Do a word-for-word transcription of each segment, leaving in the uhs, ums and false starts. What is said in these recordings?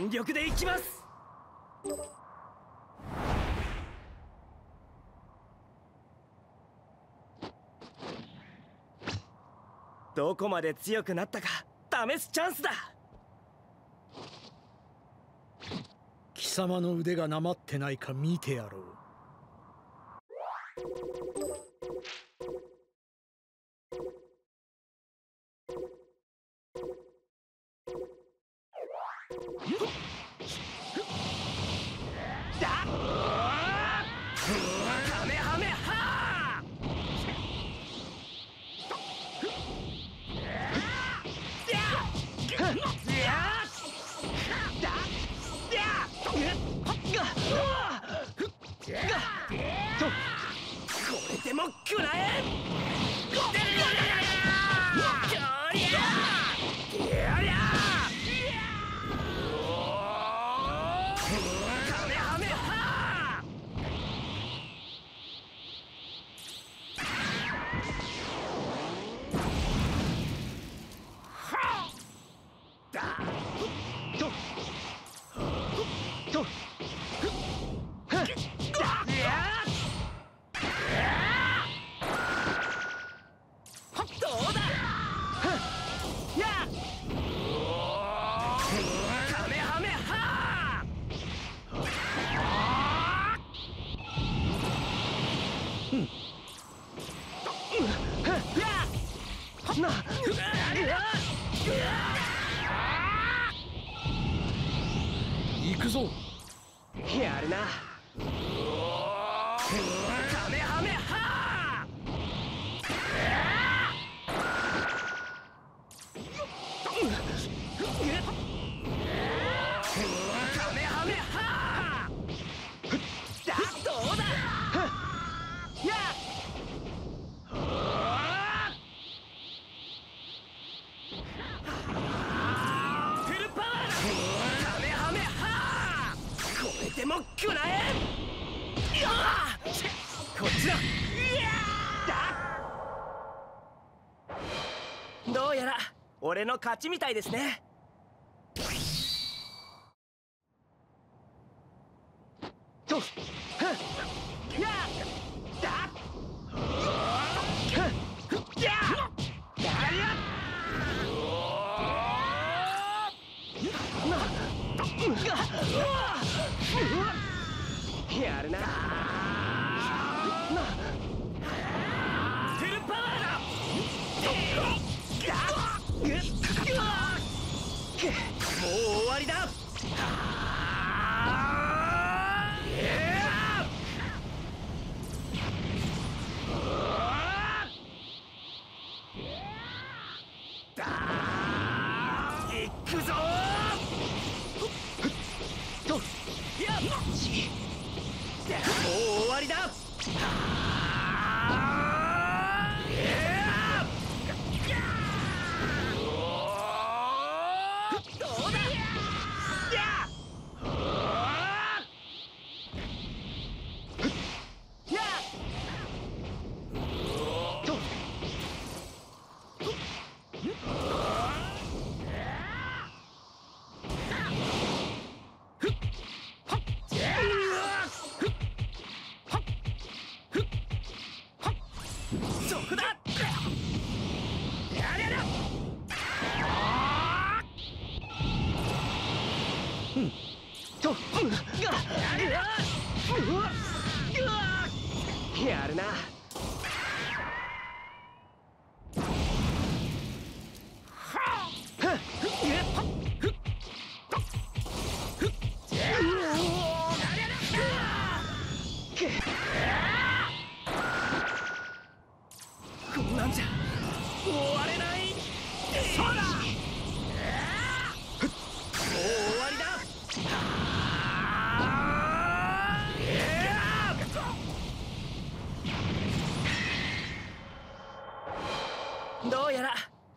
全力でいきます。どこまで強くなったか試すチャンスだ。貴様の腕がなまってないか見てやろう。どうやら俺の勝ちみたいですね。とっやるな。フルパワーだ。もう終わりだ。いくぞ。もう終わりだ。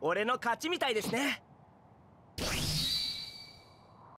俺の勝ちみたいですね。